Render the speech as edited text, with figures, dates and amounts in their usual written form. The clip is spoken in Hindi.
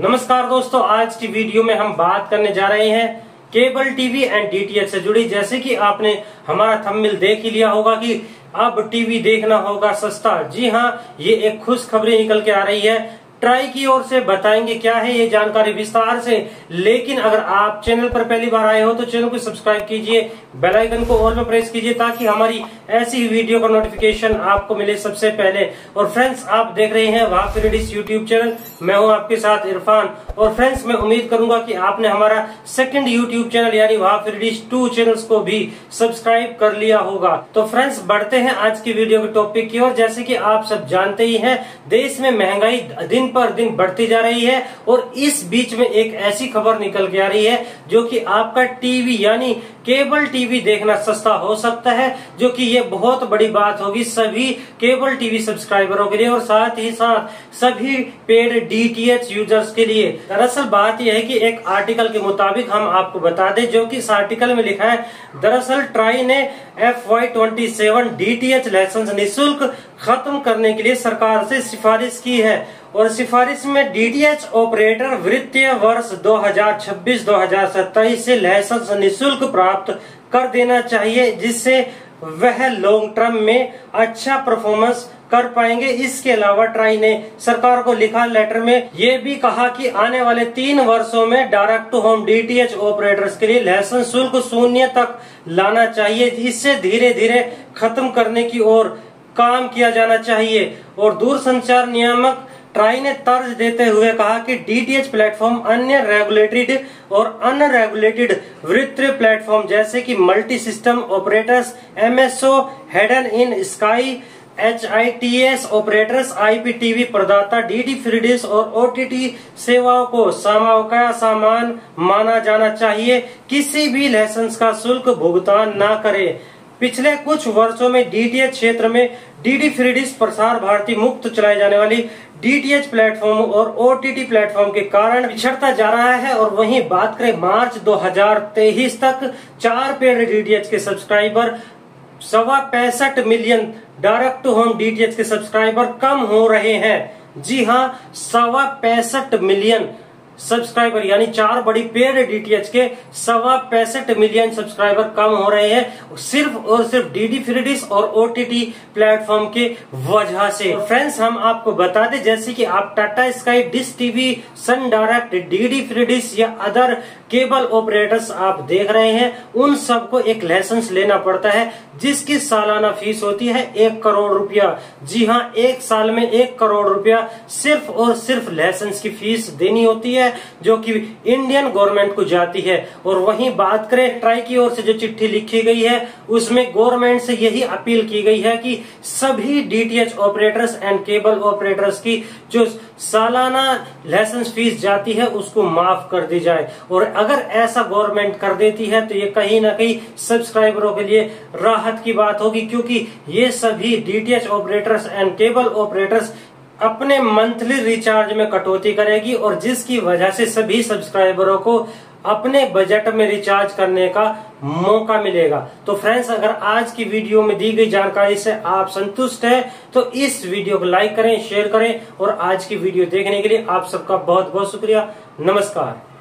नमस्कार दोस्तों, आज की वीडियो में हम बात करने जा रहे हैं केबल टीवी एंड डीटीएच से जुड़ी। जैसे कि आपने हमारा थंबनेल देख ही लिया होगा कि अब टीवी देखना होगा सस्ता। जी हाँ, ये एक खुशखबरी निकल के आ रही है ट्राई की ओर से। बताएंगे क्या है ये जानकारी विस्तार से, लेकिन अगर आप चैनल पर पहली बार आए हो तो चैनल को सब्सक्राइब कीजिए, बेल आइकन को ऑल में प्रेस कीजिए ताकि हमारी ऐसी वीडियो का नोटिफिकेशन आपको मिले सबसे पहले। और फ्रेंड्स, आप देख रहे हैं वाह फ्री डिश यूट्यूब चैनल, मैं हूं आपके साथ इरफान। और फ्रेंड्स, मैं उम्मीद करूंगा कि आपने हमारा सेकेंड यूट्यूब चैनल यानी वाह फ्री डिश 2 चैनल को भी सब्सक्राइब कर लिया होगा। तो फ्रेंड्स, बढ़ते हैं आज की वीडियो के टॉपिक की ओर। जैसे की आप सब जानते ही है, देश में महंगाई दिन पर दिन बढ़ती जा रही है और इस बीच में एक ऐसी खबर निकल के आ रही है जो कि आपका टीवी यानी केबल टीवी देखना सस्ता हो सकता है, जो कि ये बहुत बड़ी बात होगी सभी केबल टीवी सब्सक्राइबरों के लिए और साथ ही साथ सभी पेड डीटीएच यूजर्स के लिए। दरअसल बात यह है कि एक आर्टिकल के मुताबिक, हम आपको बता दें जो कि इस आर्टिकल में लिखा है, दरअसल ट्राई ने FY27 डीटीएच लाइसेंस निःशुल्क खत्म करने के लिए सरकार से सिफारिश की है। और सिफारिश में डीटीएच ऑपरेटर वित्तीय वर्ष 2026-2027 से लाइसेंस निःशुल्क प्राप्त कर देना चाहिए, जिससे वह लॉन्ग टर्म में अच्छा परफॉर्मेंस कर पाएंगे। इसके अलावा ट्राई ने सरकार को लिखा लेटर में ये भी कहा कि आने वाले 3 वर्षों में direct to home DTH operators के लिए लाइसेंस शुल्क 0 तक लाना चाहिए। इससे धीरे धीरे खत्म करने की ओर काम किया जाना चाहिए। और दूरसंचार नियामक ट्राई ने तर्ज देते हुए कहा कि डीटीएच प्लेटफॉर्म अन्य रेगुलेटेड और अनरेगुलेटेड वित्तीय प्लेटफॉर्म जैसे कि multi system operators, MSO, headend in sky, HITS operators, IPTV प्रदाता, DD फ्री डिश और OTT सेवाओं को समकालीन सामान माना जाना चाहिए। किसी भी लाइसेंस का शुल्क भुगतान ना करें। पिछले कुछ वर्षों में डीटीएच क्षेत्र में DD free dish, Prasar Bharati मुक्त चलाए जाने वाली डीटीएच प्लेटफॉर्म और OTT प्लेटफॉर्म के कारण पिछड़ता जा रहा है। और वहीं बात करें मार्च 2023 तक 4 पेड डीटीएच के subscriber 65 million direct to home DTH के सब्सक्राइबर कम हो रहे हैं। जी हाँ, 65 मिलियन सब्सक्राइबर यानी 4 बड़ी पेड डीटीएच के 65 मिलियन सब्सक्राइबर कम हो रहे हैं सिर्फ और सिर्फ डीडी फ्री डिश और OTT प्लेटफॉर्म के वजह से। फ्रेंड्स, हम आपको बता दें जैसे कि आप Tata sky, dish TV, sun direct, DD free dish या अदर केबल ऑपरेटर्स आप देख रहे हैं, उन सबको एक लाइसेंस लेना पड़ता है जिसकी सालाना फीस होती है 1 करोड़ रुपया। जी हाँ, एक साल में 1 करोड़ रुपया सिर्फ और सिर्फ लाइसेंस की फीस देनी होती है, जो कि इंडियन गवर्नमेंट को जाती है। और वहीं बात करें ट्राई की ओर से जो चिट्ठी लिखी गई है, उसमें गवर्नमेंट से यही अपील की गई है कि सभी DTH operators and cable operators की जो सालाना लाइसेंस फीस जाती है उसको माफ कर दी जाए। और अगर ऐसा गवर्नमेंट कर देती है तो ये कहीं ना कहीं सब्सक्राइबरों के लिए राहत की बात होगी, क्योंकि ये सभी DTH operators and cable operators अपने मंथली रिचार्ज में कटौती करेगी और जिसकी वजह से सभी सब्सक्राइबरों को अपने बजट में रिचार्ज करने का मौका मिलेगा। तो फ्रेंड्स, अगर आज की वीडियो में दी गई जानकारी से आप संतुष्ट हैं तो इस वीडियो को लाइक करें, शेयर करें। और आज की वीडियो देखने के लिए आप सबका बहुत बहुत शुक्रिया। नमस्कार।